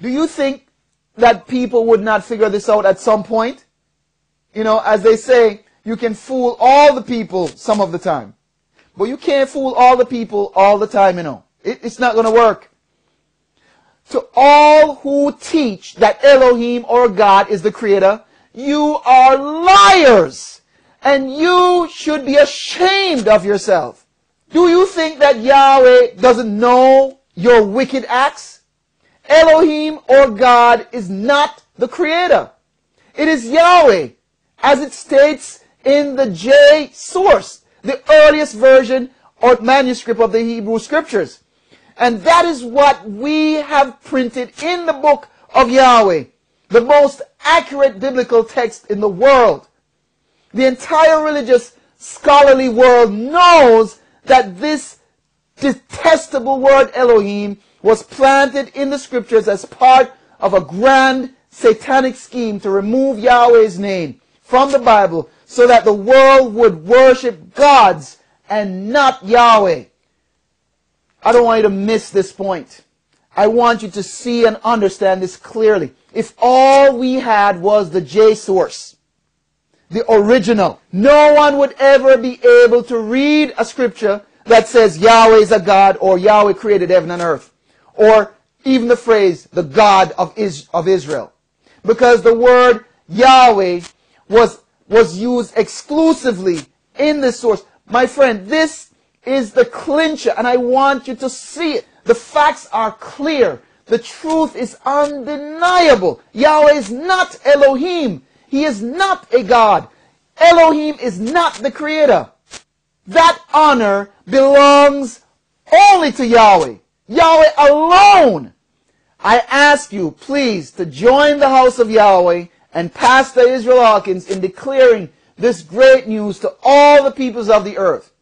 Do you think that people would not figure this out at some point? You know, as they say, you can fool all the people some of the time. But you can't fool all the people all the time, you know. It's not going to work. To all who teach that Elohim or God is the creator, you are liars. And you should be ashamed of yourself. Do you think that Yahweh doesn't know your wicked acts? Elohim or God is not the creator. It is Yahweh, as it states in the J source, the earliest version or manuscript of the Hebrew Scriptures. And that is what we have printed in the book of Yahweh, the most accurate biblical text in the world. The entire religious scholarly world knows that this detestable word Elohim was planted in the Scriptures as part of a grand satanic scheme to remove Yahweh's name from the Bible, so that the world would worship gods and not Yahweh. I don't want you to miss this point. I want you to see and understand this clearly. If all we had was the J source, the original, no one would ever be able to read a scripture that says Yahweh is a God, or Yahweh created heaven and earth, or even the phrase, the God of Israel. Because the word Yahweh was used exclusively in this source. My friend, this is the clincher, and I want you to see it. The facts are clear. The truth is undeniable. Yahweh is not Elohim. He is not a God. Elohim is not the creator. That honor belongs only to Yahweh. Yahweh alone. I ask you, please, to join the House of Yahweh and Pastor Israel Hawkins in declaring this great news to all the peoples of the earth.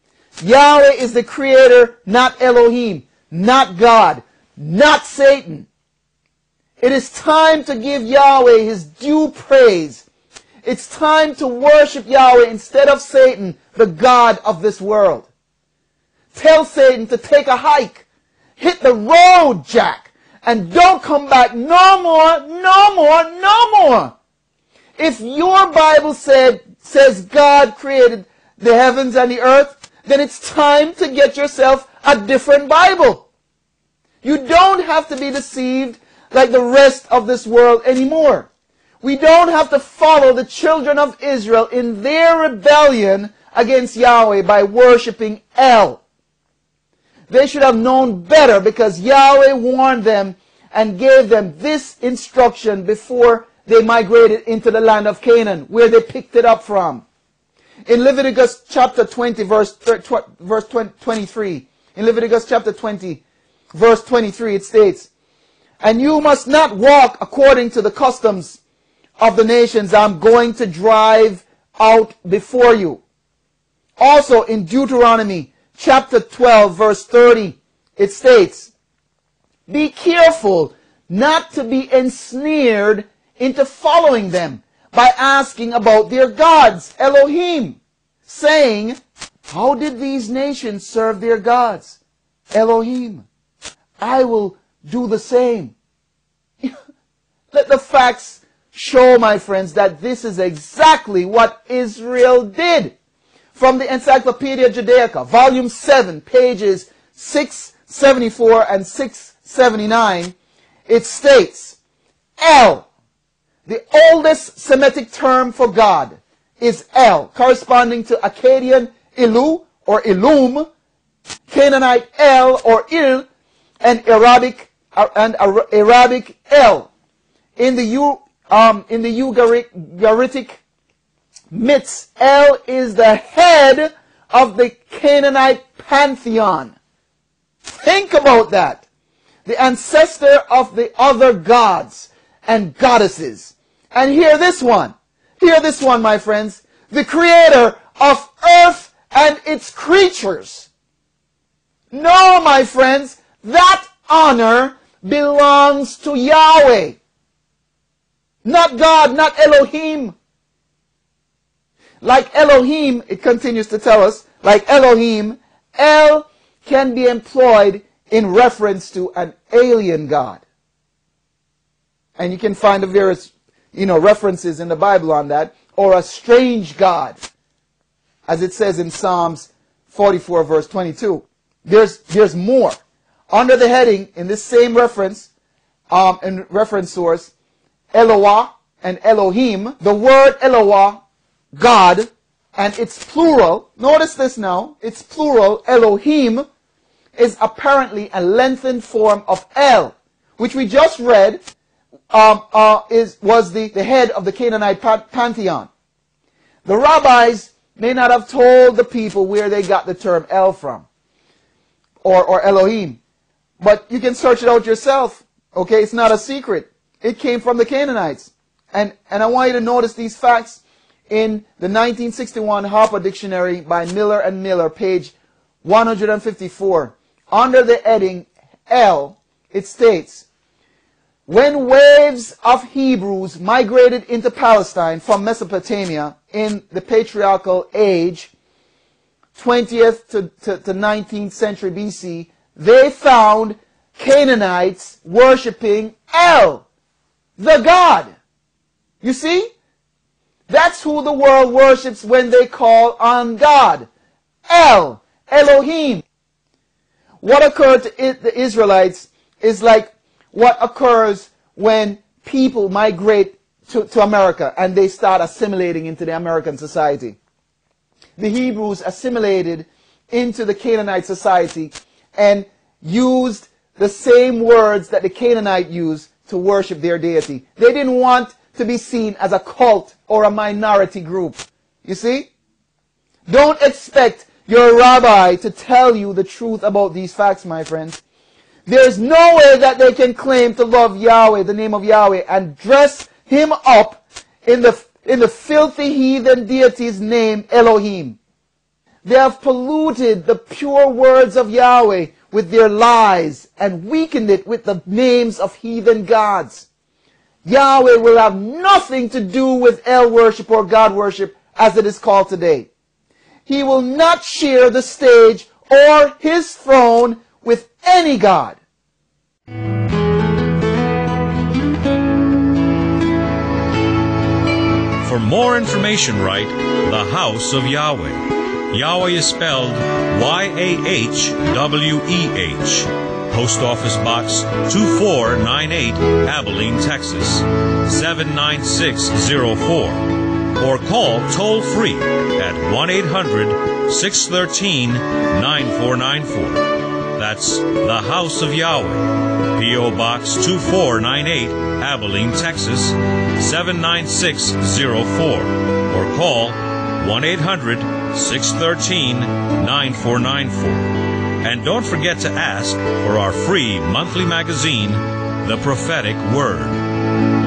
Yahweh is the creator, not Elohim, not God, not Satan. It is time to give Yahweh his due praise. It's time to worship Yahweh instead of Satan, the god of this world. Tell Satan to take a hike. Hit the road, Jack, and don't come back no more, no more, no more. If your Bible says God created the heavens and the earth, then it's time to get yourself a different Bible. You don't have to be deceived like the rest of this world anymore. We don't have to follow the children of Israel in their rebellion against Yahweh by worshiping El. They should have known better, because Yahweh warned them and gave them this instruction before they migrated into the land of Canaan, where they picked it up from. In Leviticus chapter 20, verse 23, it states, "And you must not walk according to the customs of the nations I'm going to drive out before you." Also in Deuteronomy chapter 12, verse 30, it states, "Be careful not to be ensnared into following them by asking about their gods, Elohim, saying, 'How did these nations serve their gods, Elohim? I will do the same.'" Let the facts show, my friends, that this is exactly what Israel did. From the Encyclopedia Judaica, volume 7, pages 674 and 679, it states, "El, the oldest Semitic term for God, is El, corresponding to Akkadian Ilu or Ilum, Canaanite El or Il, and Arabic El. In the Ugaritic myths, El is the head of the Canaanite pantheon." Think about that. The ancestor of the other gods and goddesses. And hear this one. Hear this one, my friends. The creator of earth and its creatures. No, my friends, that honor belongs to Yahweh. Not God, not Elohim. Like Elohim, it continues to tell us, like Elohim, El can be employed in reference to an alien god. and you can find the various, references in the Bible on that, or a strange God, as it says in Psalms 44 verse 22. There's more. Under the heading, in this same reference, in reference source, Eloah and Elohim, the word Eloah, God, and it's plural, notice this now, it's plural, Elohim, is apparently a lengthened form of El, which we just read, was the head of the Canaanite pantheon. The rabbis may not have told the people where they got the term El from, or Elohim, but you can search it out yourself, okay? It's not a secret. It came from the Canaanites. And I want you to notice these facts in the 1961 Harper dictionary by Miller and Miller, page 154. Under the heading El, it states, when waves of Hebrews migrated into Palestine from Mesopotamia in the patriarchal age, 20th to 19th century BC, they found Canaanites worshiping El, the God. You see? That's who the world worships when they call on God. El, Elohim. What occurred to the Israelites is like what occurs when people migrate to America and they start assimilating into the American society. The Hebrews assimilated into the Canaanite society and used the same words that the Canaanite used to worship their deity. They didn't want to be seen as a cult or a minority group. You see? Don't expect your rabbi to tell you the truth about these facts, my friends. There's no way that they can claim to love Yahweh, the name of Yahweh, and dress him up in the filthy heathen deities named Elohim. They have polluted the pure words of Yahweh with their lies and weakened it with the names of heathen gods. Yahweh will have nothing to do with El worship or God worship as it is called today. He will not share the stage or his throne with any God. For more information, write The House of Yahweh. Yahweh is spelled YAHWEH. Post Office Box 2498, Abilene, Texas, 79604. Or call toll-free at 1-800-613-9494. That's The House of Yahweh, P.O. Box 2498, Abilene, Texas, 79604. Or call 1-800-613-9494. And don't forget to ask for our free monthly magazine, The Prophetic Word.